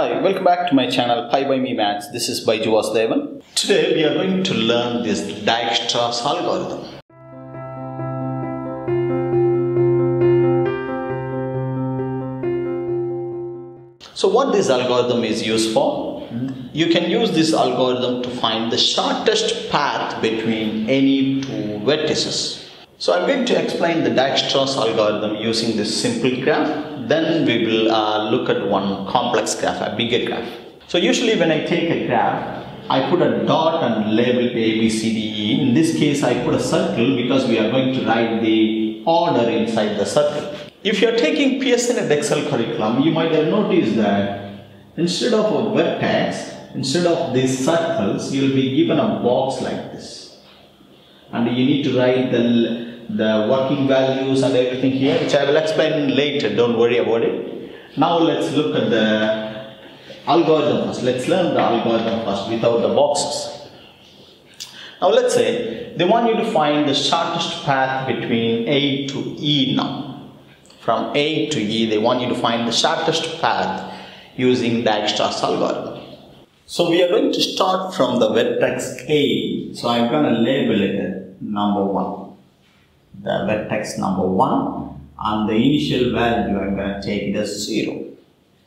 Hi, welcome back to my channel Pi by Me Maths. This is by Juvah Devan. Today we are going to learn this Dijkstra's algorithm. So what this algorithm is used for? You can use this algorithm to find the shortest path between any two vertices. So I'm going to explain the Dijkstra's algorithm using this simple graph. Then we will look at one complex graph, a bigger graph. So usually when I take a graph, I put a dot and label A, B, C, D, E. In this case, I put a circle because we are going to write the order inside the circle. If you are taking Pearson Edexcel curriculum, you might have noticed that instead of a vertex, instead of these circles, you will be given a box like this. And you need to write the working values and everything here, which I will explain later, don't worry about it. Now let's look at the algorithm first. Let's learn the algorithm first without the boxes. Now let's say they want you to find the shortest path between A to E now. From A to E, they want you to find the shortest path using Dijkstra's algorithm. So we are going to start from the vertex A. So I'm going to label it number 1. The vertex number 1, and the initial value I'm going to take it as 0.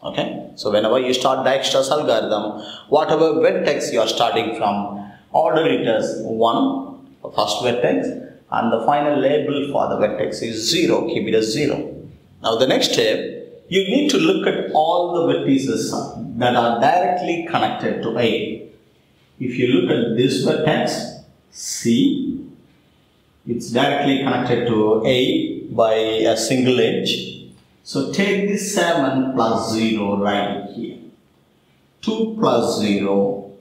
Okay, so whenever you start Dijkstra's algorithm, whatever vertex you are starting from, order it as 1, the first vertex, and the final label for the vertex is 0, keep it as 0. Now the next step, you need to look at all the vertices that are directly connected to A. If you look at this vertex, C, it's directly connected to A by a single edge. So take this 7 plus 0 right here. 2 plus 0,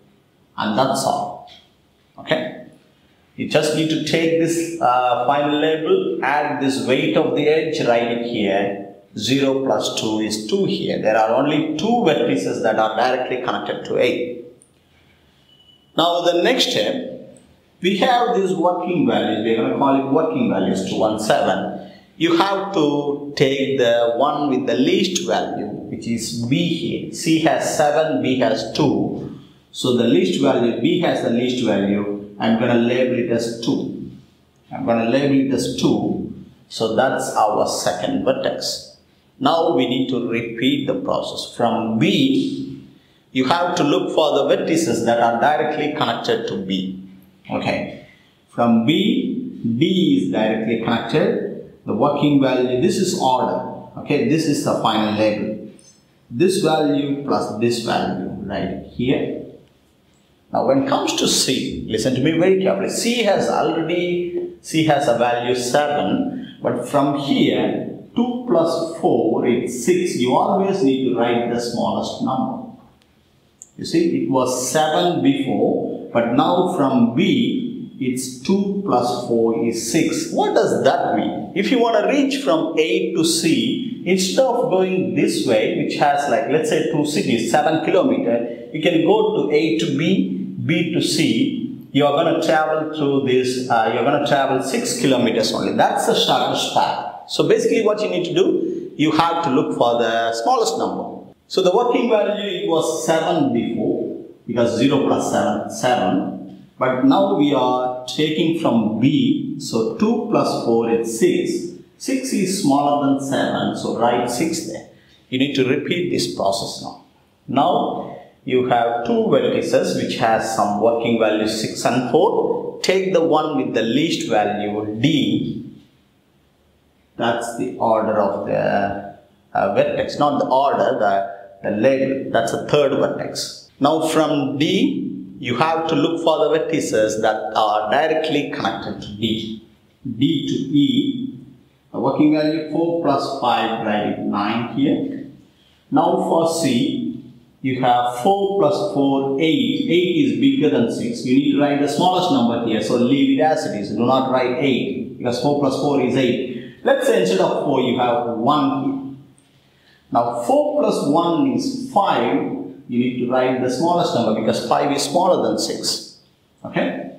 and that's all. Okay? You just need to take this final label, add this weight of the edge, write it here. 0 plus 2 is 2 here. There are only two vertices that are directly connected to A. Now the next step, we have these working values, we are going to call it working values 2 and 7. You have to take the one with the least value, which is B here. C has 7, B has 2. So the least value, B has the least value, I'm going to label it as 2. I'm going to label it as 2. So that's our second vertex. Now we need to repeat the process. From B, you have to look for the vertices that are directly connected to B. Okay, from B, D is directly connected, the working value, this is order, okay, this is the final label. This value plus this value right here. Now when it comes to C, listen to me very carefully, C has a value 7, but from here, 2 plus 4 is 6, you always need to write the smallest number. You see, it was 7 before. But now from B, it's 2 plus 4 is 6. What does that mean? If you want to reach from A to C, instead of going this way, which has like, let's say two cities, 7 kilometers, you can go to A to B, B to C. You are going to travel through this, you're going to travel 6 kilometers only. That's the shortest path. So basically what you need to do, you have to look for the smallest number. So the working value, it was 7 before. Because 0 plus 7, 7. But now we are taking from B. So 2 plus 4 is 6. 6 is smaller than 7. So write 6 there. You need to repeat this process now. Now you have two vertices which has some working values 6 and 4. Take the one with the least value D. That's the order of the vertex. Not the order, the label. That's the third vertex. Now from D, you have to look for the vertices that are directly connected to D. D to E, the working value 4 plus 5, write it 9 here. Now for C, you have 4 plus 4, 8. 8 is bigger than 6. You need to write the smallest number here, so leave it as it is. Do not write 8, because 4 plus 4 is 8. Let's say instead of 4, you have 1 here. Now 4 plus 1 is 5. You need to write the smallest number because 5 is smaller than 6. Okay?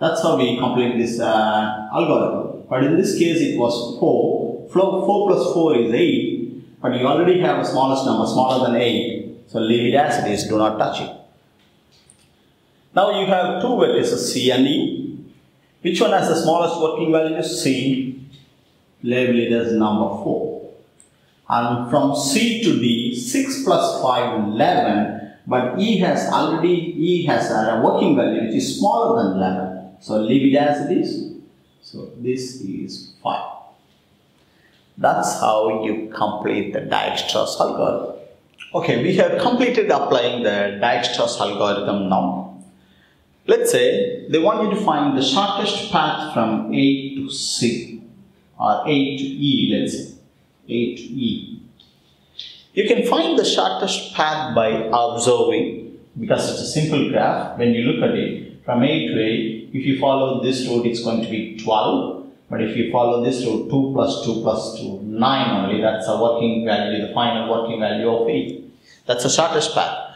That's how we complete this algorithm. But in this case, it was 4. 4 plus 4 is 8. But you already have a smallest number, smaller than 8. So leave it as it is, do not touch it. Now you have two vertices C and E. Which one has the smallest working value? C. Label it as number 4. And from C to D, 6 plus 5, 11. But E has a working value which is smaller than 11. So leave it as it is. So this is 5. That's how you complete the Dijkstra's algorithm. Okay, we have completed applying the Dijkstra's algorithm now. Let's say they want you to find the shortest path from A to C or A to E, let's say, A to E. You can find the shortest path by observing, because it's a simple graph. When you look at it, from A to A, if you follow this route, it's going to be 12. But if you follow this route, 2 plus 2 plus 2, 9 only. That's a working value, the final working value of A. That's the shortest path.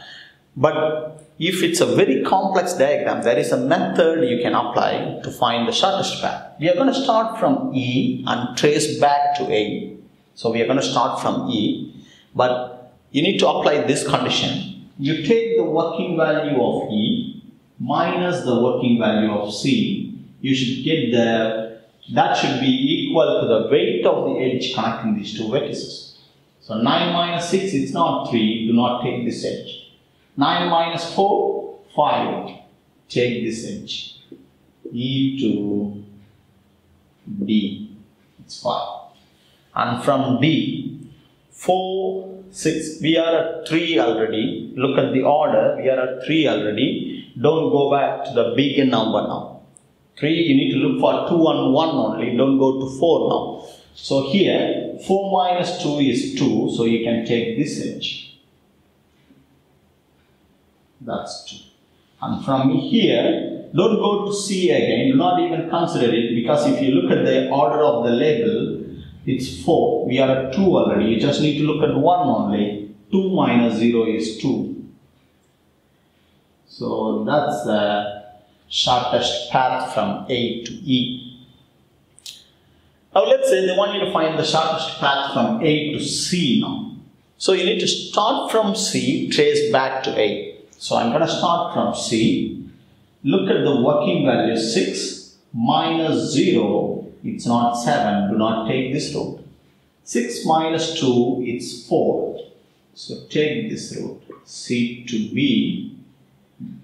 But if it's a very complex diagram, there is a method you can apply to find the shortest path. We are going to start from E and trace back to A. So we are going to start from E, but you need to apply this condition. You take the working value of E minus the working value of C. You should get that should be equal to the weight of the edge connecting these two vertices. So 9 minus 6, it's not 3, do not take this edge. 9 minus 4, 5. Take this edge. E to D. It's 5. And from D, 4, 6. We are at 3 already. Look at the order. We are at 3 already. Don't go back to the bigger number now. 3, you need to look for 2 and 1 only. Don't go to 4 now. So here, 4 minus 2 is 2. So you can take this edge. That's 2. And from here, don't go to C again, do not even consider it, because if you look at the order of the label, it's 4. We are at 2 already, you just need to look at 1 only. 2 minus 0 is 2. So that's the shortest path from A to E. Now let's say they want you to find the shortest path from A to C now. So you need to start from C, trace back to A. So I'm going to start from C, look at the working value 6 minus 0, it's not 7, do not take this route. 6 minus 2, it's 4, so take this route, C to B.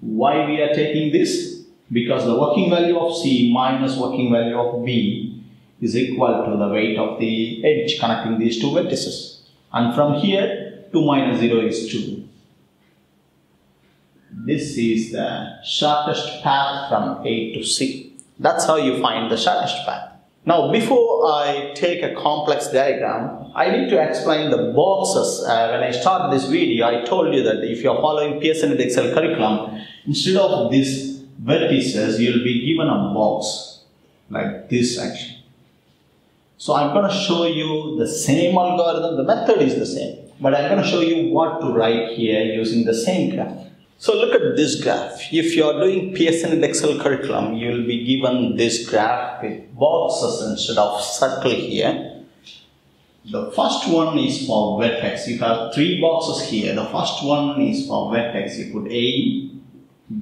Why we are taking this? Because the working value of C minus working value of B is equal to the weight of the edge connecting these two vertices. And from here, 2 minus 0 is 2. This is the shortest path from A to C. That's how you find the shortest path. Now, before I take a complex diagram, I need to explain the boxes. When I started this video, I told you that if you are following Pearson Edexcel curriculum, instead of these vertices, you will be given a box like this actually. So I'm going to show you the same algorithm. The method is the same, but I'm going to show you what to write here using the same graph. So look at this graph. If you are doing Pearson Edexcel curriculum, you will be given this graph with boxes instead of circle here. The first one is for vertex. You have 3 boxes here. The first one is for vertex. You put A,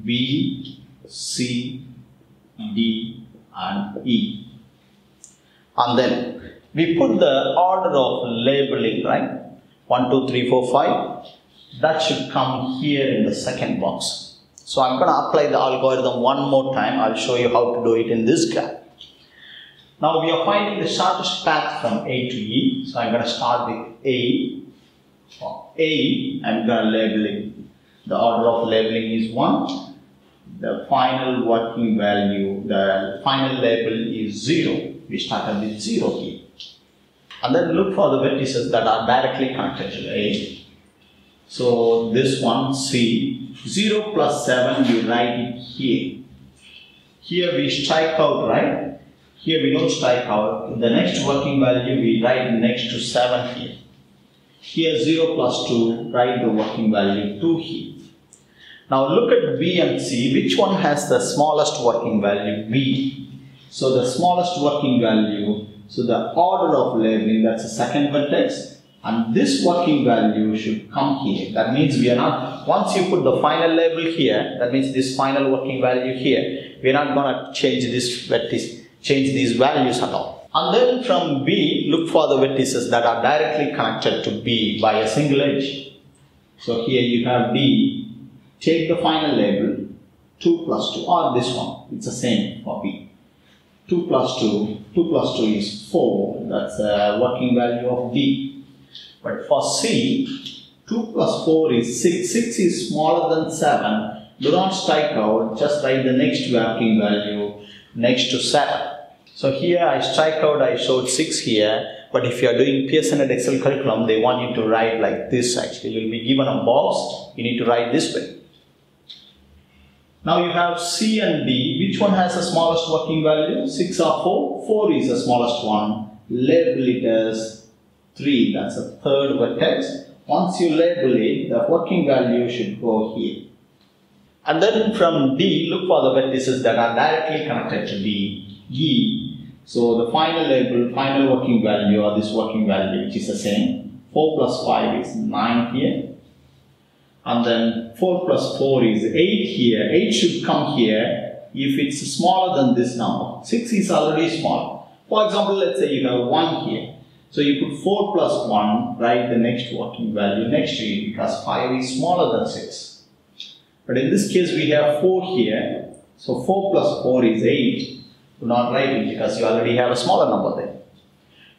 B, C, D and E. And then we put the order of labeling, right? 1, 2, 3, 4, 5. That should come here in the second box. So I'm going to apply the algorithm one more time. I'll show you how to do it in this graph. Now we are finding the shortest path from A to E. So I'm going to start with A. For A, I'm going to label it. The order of labeling is 1. The final working value, the final label is 0. We started with 0 here. And then look for the vertices that are directly connected to A. So this one, C, 0 plus 7, you write it here. Here we strike out, right? Here we don't strike out. The next working value we write next to 7 here. Here 0 plus 2, write the working value 2 here. Now look at B and C. Which one has the smallest working value? B. So the smallest working value, so the order of labeling, that's the second vertex. And this working value should come here. That means we are not, once you put the final label here, that means this final working value here, we are not going to change this vertex, change these values at all. And then from B, look for the vertices that are directly connected to B by a single edge. So here you have D, take the final label, 2 plus 2, or this one, it's the same for B. 2 plus 2, 2 plus 2 is 4, that's the working value of D. But for C, 2 plus 4 is 6, 6 is smaller than 7, do not strike out, just write the next working value next to 7. So here I strike out, I showed 6 here, but if you are doing Pearson Edexcel curriculum, they want you to write like this actually, you will be given a box, you need to write this way. Now you have C and D, which one has the smallest working value, 6 or 4, 4 is the smallest one, label it as 3, that's a third vertex. Once you label it, the working value should go here. And then from D, look for the vertices that are directly connected to D, E. So the final label, final working value, or this working value, which is the same. 4 plus 5 is 9 here. And then 4 plus 4 is 8 here. 8 should come here if it's smaller than this number. 6 is already small. For example, let's say you have 1 here. So you put 4 plus 1, write the next working value next to it because 5 is smaller than 6. But in this case we have 4 here, so 4 plus 4 is 8. Do not write it because you already have a smaller number there.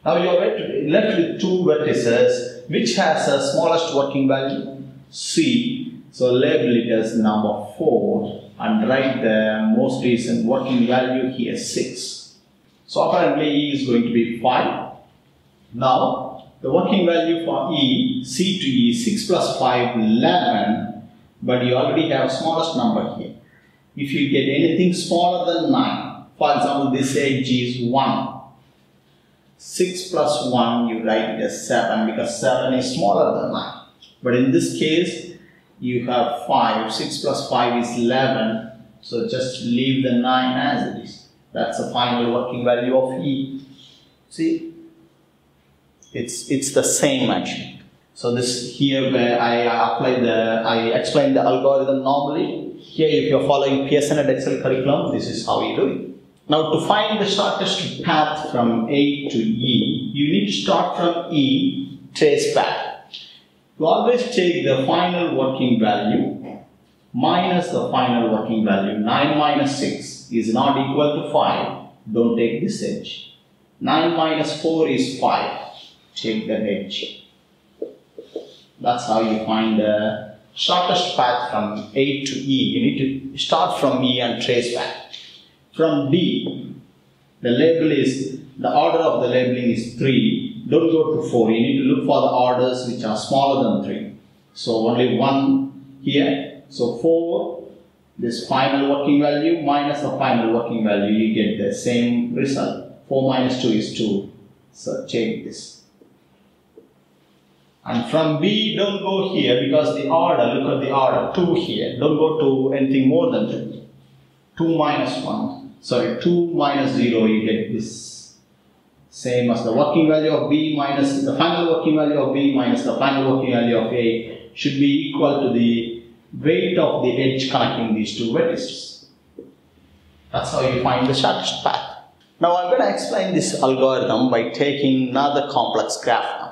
Now you are left with 2 vertices which has the smallest working value, C. So label it as number 4 and write the most recent working value here, 6. So apparently E is going to be 5. Now, the working value for E, C to E, 6 plus 5, 11, but you already have smallest number here. If you get anything smaller than 9, for example, this edge is 1. 6 plus 1, you write it as 7 because 7 is smaller than 9. But in this case, you have 5, 6 plus 5 is 11, so just leave the 9 as it is. That's the final working value of E. See? It's the same actually. So this here where I explained the algorithm normally. Here if you are following Pearson Edexcel curriculum, this is how you do it. Now to find the shortest path from A to E, you need to start from E, trace back. You always take the final working value minus the final working value. 9 minus 6 is not equal to 5. Don't take this edge. 9 minus 4 is 5. Take the edge. That's how you find the shortest path from A to E. You need to start from E and trace back. From D, the label is, the order of the labeling is 3. Don't go to 4. You need to look for the orders which are smaller than 3. So only 1 here. So 4, this final working value minus the final working value, you get the same result. 4 minus 2 is 2. So change this. And from B, don't go here because the order, look at the order, 2 here. Don't go to anything more than 2. 2 minus 1, sorry, 2 minus 0, you get this. Same as the working value of B minus, the final working value of B minus the final working value of A should be equal to the weight of the edge connecting these two vertices. That's how you find the shortest path. Now I'm going to explain this algorithm by taking another complex graph.